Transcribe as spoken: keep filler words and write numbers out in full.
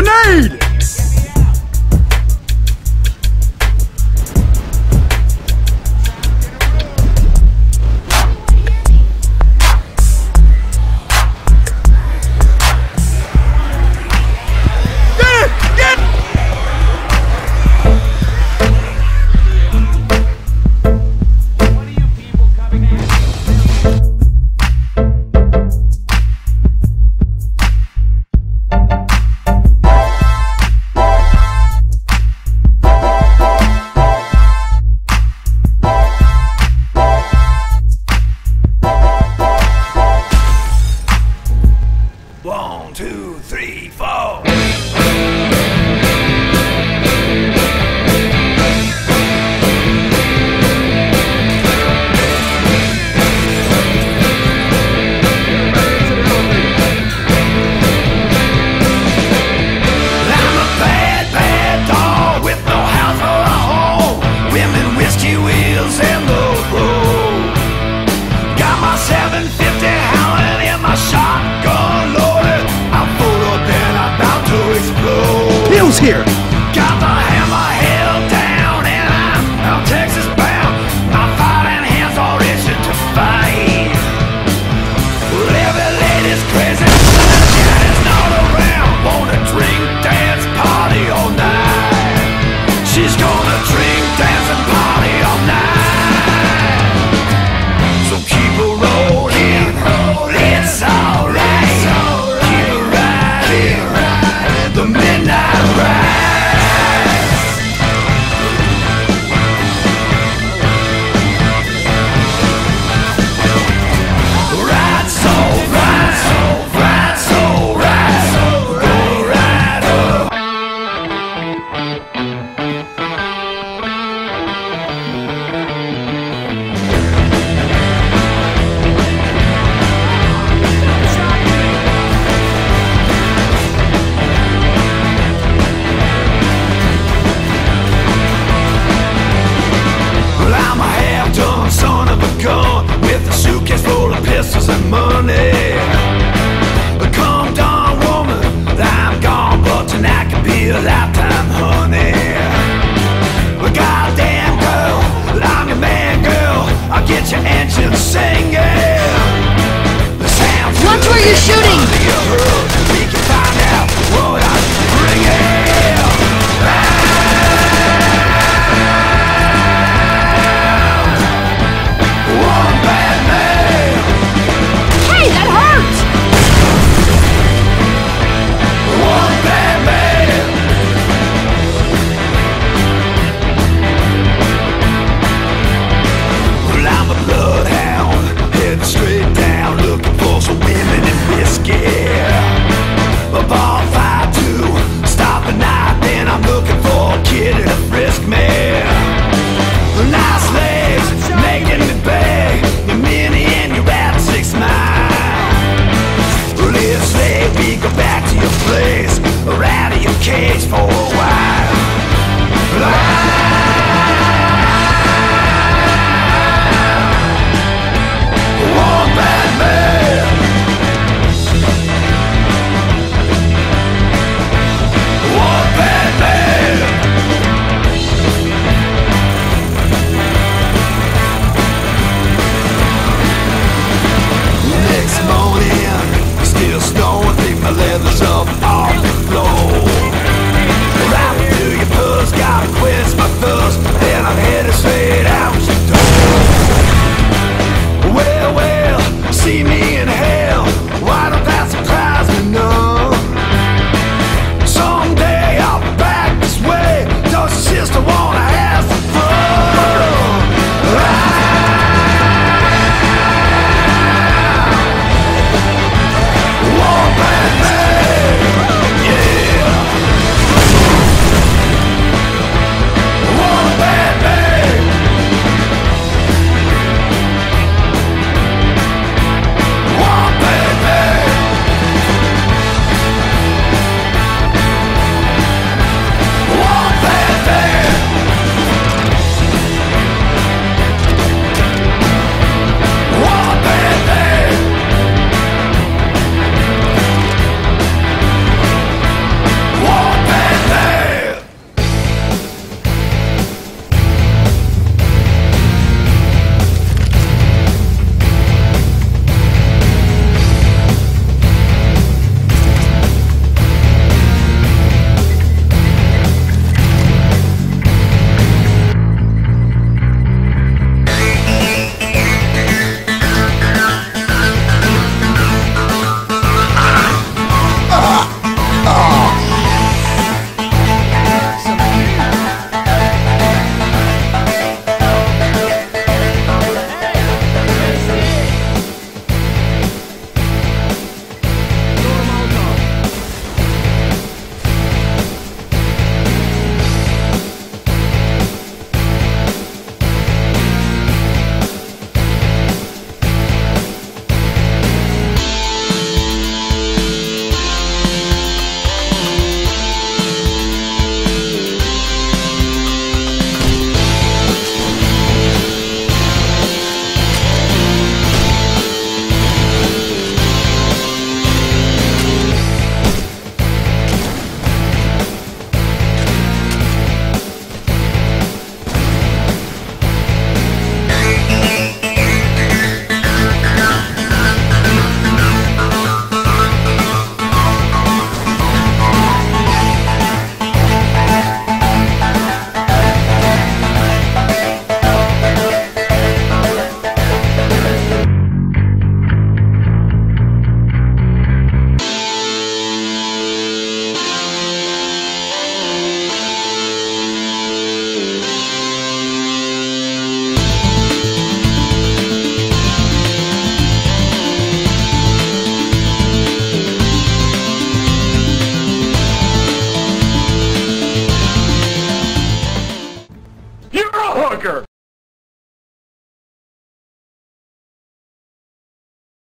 Grenade! Here. Got my hammer held down and I'm, I'm Texas bound. My fighting hands are itching to fight. Well, every lady's crazy, sunshine is not around. Wanna drink, dance, party all night. She's gonna drink, dance, and party all night. So keep her rolling, it's alright. Keep her riding, the midnight ride. Cage for